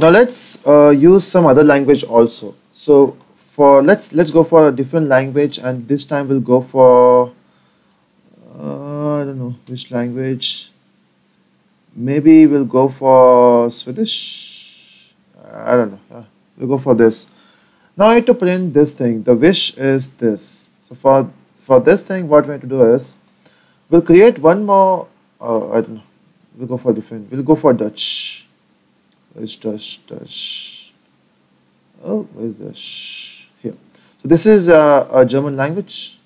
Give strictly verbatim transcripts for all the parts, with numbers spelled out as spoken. Now let's uh, use some other language also. So for let's let's go for a different language, and this time we'll go for uh, I don't know which language. Maybe we'll go for Swedish. I don't know. Uh, we'll go for this. Now I need to print this thing. The wish is this. So for for this thing, what we need to do is we'll create one more. Uh, I don't know. We'll go for different. We'll go for Dutch. It's Dutch, Dutch. Oh, where's Dutch? Here. So this is uh, a German language,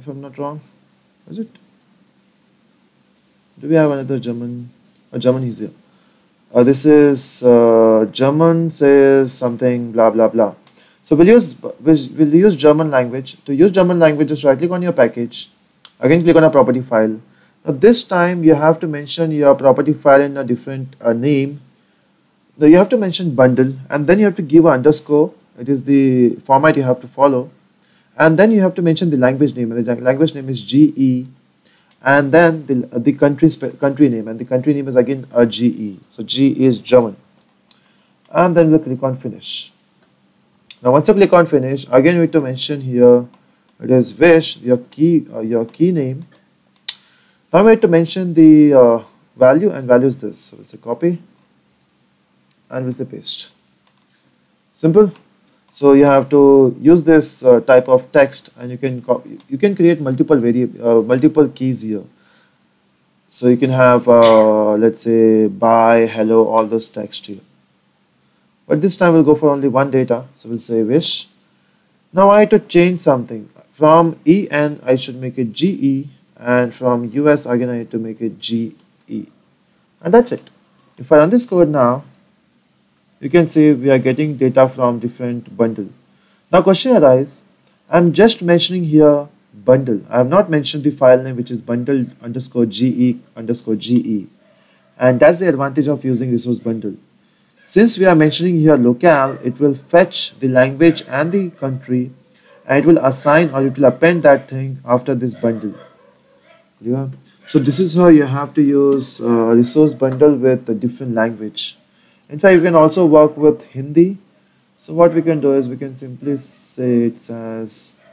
if I'm not wrong. Is it? Do we have another German? A German is here. Uh, this is uh, German says something blah blah blah. So we'll use we'll use German language. To use German language, just right click on your package. Again, click on a property file. Now this time you have to mention your property file in a different uh, name. Now you have to mention bundle, and then you have to give an underscore. It is the format you have to follow, and then you have to mention the language name. And the language name is G E. And then the, the country, country name, and the country name is again a G E. So G E is German. And then we'll click on finish. Now once you click on finish, again we need to mention here, it is wish, your key, uh, your key name. Now we need to mention the uh, value, and value is this. So we'll say copy, and we'll say paste. Simple. So you have to use this uh, type of text, and you can copy, you can create multiple variable uh, multiple keys here. So you can have uh, let's say bye, hello, all those text here. But this time we'll go for only one data. So we'll say wish. Now I have to change something. From E N I should make it G E, and from U S again I need to make it G E, and that's it. If I run this code now, you can see we are getting data from different bundle. Now question arises, I'm just mentioning here bundle. I have not mentioned the file name, which is bundle underscore ge underscore ge. And that's the advantage of using resource bundle. Since we are mentioning here locale, it will fetch the language and the country, and it will assign or it will append that thing after this bundle. Yeah. So this is how you have to use uh, resource bundle with a different language. In fact, you can also work with Hindi. So what we can do is we can simply say it as,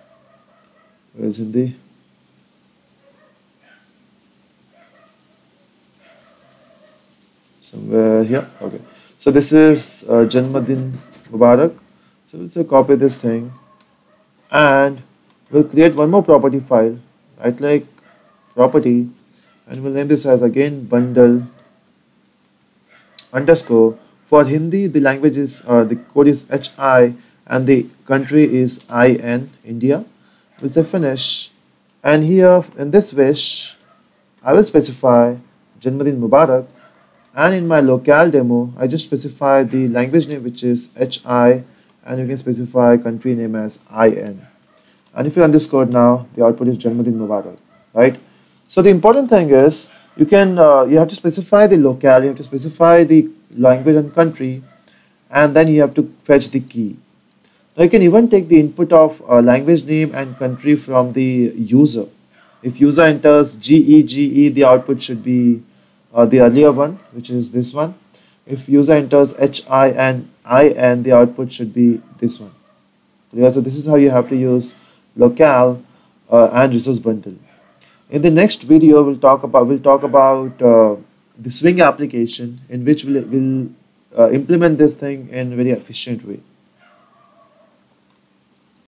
where is Hindi? Somewhere here. Okay. So this is uh, Janmadin Mubarak. So we'll say copy this thing, and we'll create one more property file. Right click property, and we'll name this as again bundle underscore. For Hindi, the language is, uh, the code is H I, and the country is I N, India. We'll say finish. And here in this wish, I will specify Janmadin Mubarak. And in my locale demo, I just specify the language name, which is H I, and you can specify country name as I N. And if you run this code now, the output is Janmadin Mubarak, right? So the important thing is, you can, uh, you have to specify the locale, you have to specify the language and country, and then you have to fetch the key. Now you can even take the input of uh, language name and country from the user. If user enters G E G E, the output should be uh, the earlier one, which is this one. If user enters H I N I N, the output should be this one. Yeah, so this is how you have to use locale uh, and resource bundle. In the next video, we'll talk about we'll talk about uh, the swing application, in which we'll, we'll uh, implement this thing in a very efficient way.